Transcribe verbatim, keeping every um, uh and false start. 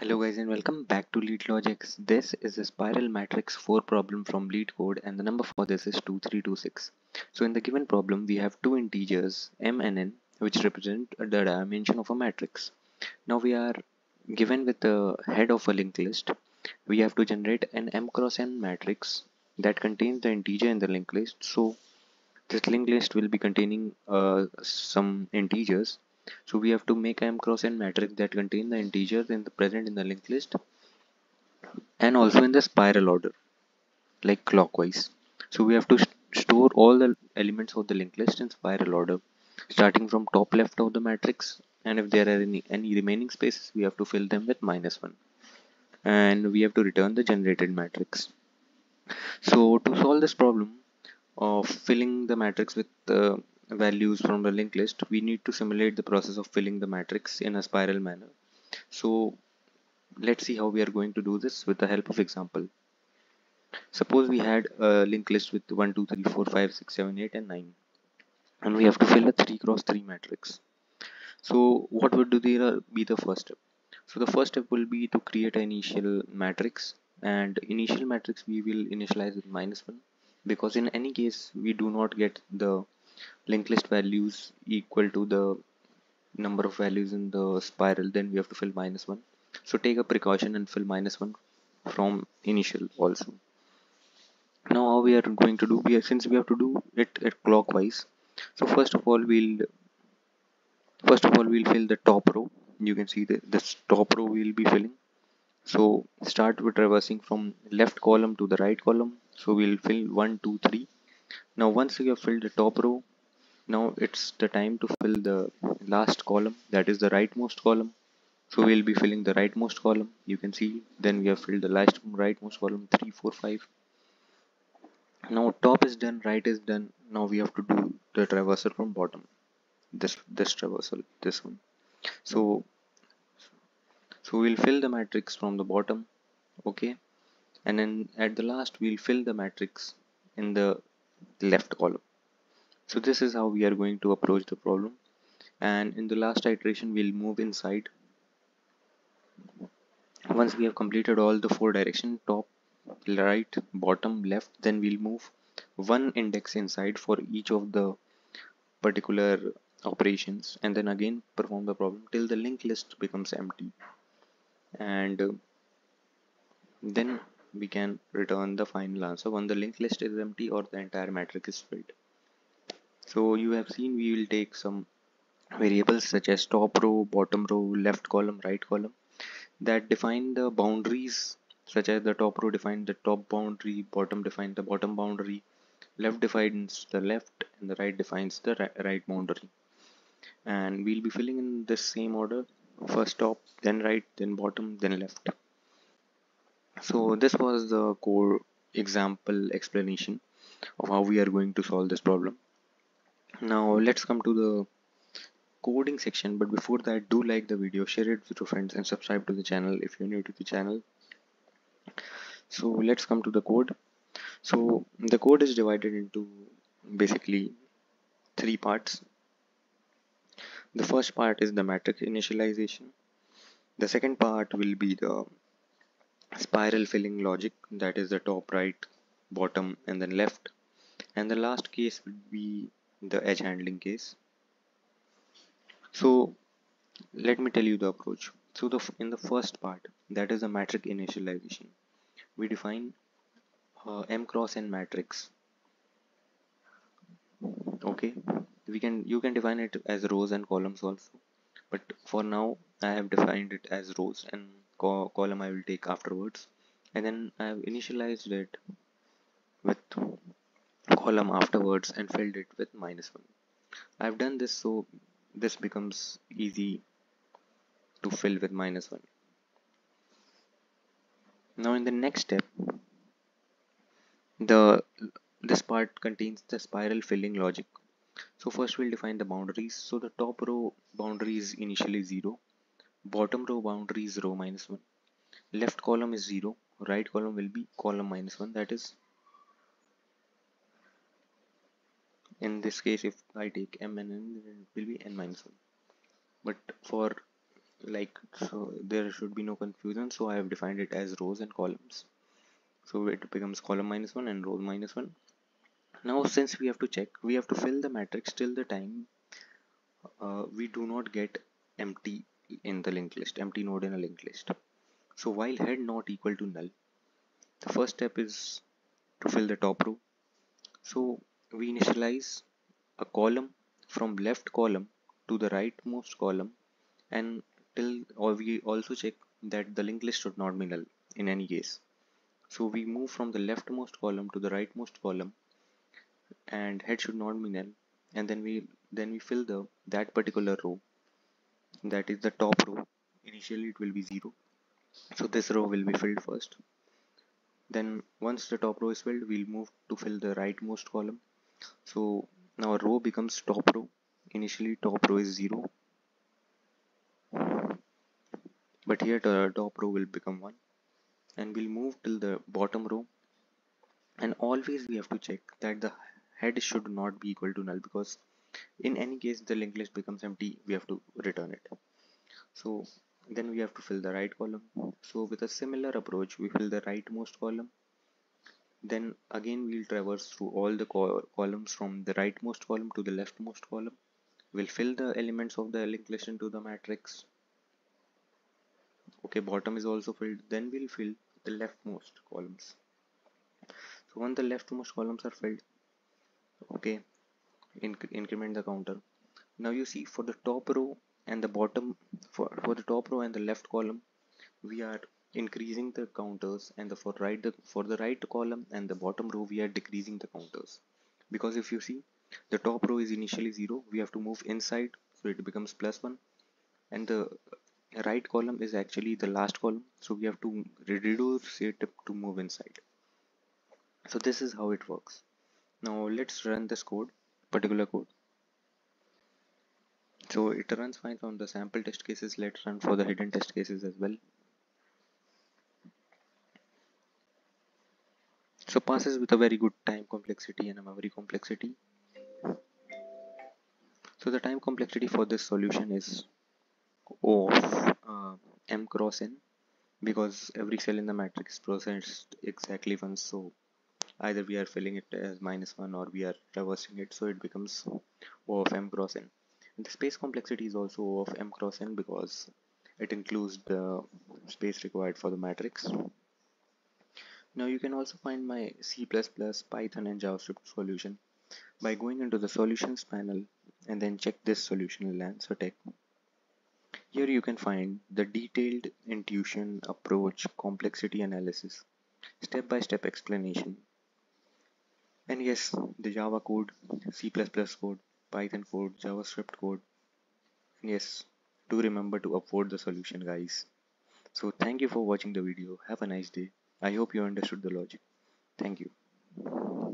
Hello guys and welcome back to Leet Logics. This is a Spiral Matrix four problem from LeetCode and the number for this is two three two six. So in the given problem we have two integers m and n which represent the dimension of a matrix. Now we are given with the head of a linked list. We have to generate an m cross n matrix that contains the integer in the linked list. So this linked list will be containing uh, some integers. So we have to make m cross n matrix that contain the integers in the present in the linked list and also in the spiral order like clockwise. So we have to st store all the elements of the linked list in spiral order starting from top left of the matrix, and if there are any, any remaining spaces we have to fill them with minus one and we have to return the generated matrix. So to solve this problem of filling the matrix with uh, values from the linked list, we need to simulate the process of filling the matrix in a spiral manner. So let's see how we are going to do this with the help of example. Suppose we had a linked list with one two three four five six seven eight and nine and we have to fill a three cross three matrix. So what would do the, be the first step? So the first step will be to create an initial matrix, and initial matrix we will initialize with minus one because in any case we do not get the linked list values equal to the number of values in the spiral, then we have to fill minus one. So take a precaution and fill minus one from initial also. Now how we are going to do, we are, since we have to do it, it clockwise, so first of all we'll first of all we'll fill the top row. You can see the this top row we'll be filling. So start with traversing from left column to the right column. So we'll fill one two three. Now once you have filled the top row, now it's the time to fill the last column, that is the rightmost column. So we'll be filling the rightmost column, you can see. Then we have filled the last rightmost column three four five. Now top is done, right is done. Now we have to do the traversal from bottom, this this traversal, this one. So so we'll fill the matrix from the bottom, okay, and then at the last we'll fill the matrix in the left column. So this is how we are going to approach the problem, and in the last iteration we'll move inside. Once we have completed all the four directions, top, right, bottom, left, then we'll move one index inside for each of the particular operations and then again perform the problem till the linked list becomes empty, and uh, then we can return the final answer when the linked list is empty or the entire matrix is filled. So you have seen we will take some variables such as top row, bottom row, left column, right column that define the boundaries, such as the top row defines the top boundary, bottom defines the bottom boundary, left defines the left, and the right defines the ri right boundary. And we'll be filling in this same order, first top, then right, then bottom, then left. So this was the core example explanation of how we are going to solve this problem. Now let's come to the coding section, but before that do like the video, share it with your friends and subscribe to the channel if you're new to the channel. So let's come to the code. So the code is divided into basically three parts. The first part is the matrix initialization. The second part will be the spiral filling logic, that is the top, right, bottom, and then left, and the last case would be the edge handling case. So let me tell you the approach. So the in the first part, that is the matrix initialization, we define uh, m cross n matrix, okay. We can you can define it as rows and columns also, but for now I have defined it as rows, and Co column I will take afterwards, and then I have initialized it with column afterwards and filled it with minus one. I have done this so this becomes easy to fill with minus one. Now in the next step, the this part contains the spiral filling logic. So first we'll define the boundaries. So the top row boundary is initially zero. Bottom row boundary is row minus one, left column is zero, right column will be column minus one, that is, in this case if I take m and n, it will be n minus one, but for like so there should be no confusion, so I have defined it as rows and columns, so it becomes column minus one and row minus one. Now since we have to check, we have to fill the matrix till the time uh, we do not get empty in the linked list, empty node in a linked list. So while head not equal to null, the first step is to fill the top row. So we initialize a column from left column to the rightmost column, and till, or we also check that the linked list should not be null in any case. So we move from the leftmost column to the rightmost column, and head should not be null, and then we then we fill the that particular row, that is the top row. Initially it will be zero, so this row will be filled first. Then once the top row is filled, we'll move to fill the rightmost column. So now row becomes top row. Initially top row is zero, but here the top row will become one, and we'll move till the bottom row, and always we have to check that the head should not be equal to null, because in any case the linked list becomes empty, we have to return it. So then we have to fill the right column. So with a similar approach, we fill the rightmost column, then again we'll traverse through all the col columns from the rightmost column to the leftmost column. We'll fill the elements of the linked list into the matrix. Okay, bottom is also filled. Then we'll fill the leftmost columns. So when the leftmost columns are filled, okay, inc increment the counter. Now you see for the top row and the bottom, for, for the top row and the left column, we are increasing the counters, and the for right the for the right column and the bottom row we are decreasing the counters, because if you see the top row is initially zero, we have to move inside, so it becomes plus one, and the right column is actually the last column, so we have to reduce it to move inside. So this is how it works. Now let's run this code, particular code. So it runs fine on the sample test cases. Let's run for the hidden test cases as well. So passes with a very good time complexity and a memory complexity. So the time complexity for this solution is O of uh, m cross n, because every cell in the matrix processed exactly once. So either we are filling it as minus one or we are traversing it, so it becomes O of m cross n. And the space complexity is also O of m cross n, because it includes the space required for the matrix. Now you can also find my C plus plus, Python and JavaScript solution by going into the solutions panel and then check this solutional answer tag. Here you can find the detailed intuition, approach, complexity analysis, step-by-step explanation. And yes, the Java code, C plus plus code, Python code, JavaScript code. And yes, do remember to upvote the solution, guys. So thank you for watching the video. Have a nice day. I hope you understood the logic. Thank you.